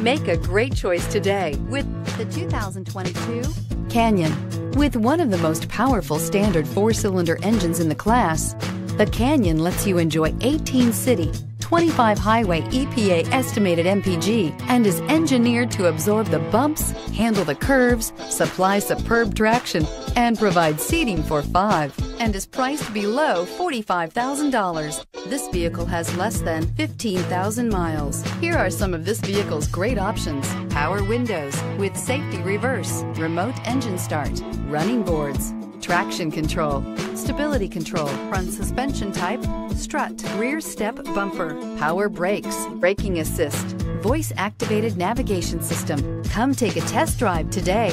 Make a great choice today with the 2022 Canyon. With one of the most powerful standard four-cylinder engines in the class, the Canyon lets you enjoy 18 city, 25 highway EPA estimated MPG and is engineered to absorb the bumps, handle the curves, supply superb traction, and provide seating for 5, and is priced below $45,000. This vehicle has less than 15,000 miles. Here are some of this vehicle's great options: power windows with safety reverse, remote engine start, running boards, traction control, stability control, front suspension type, strut, rear step bumper, power brakes, braking assist, voice activated navigation system. Come take a test drive today.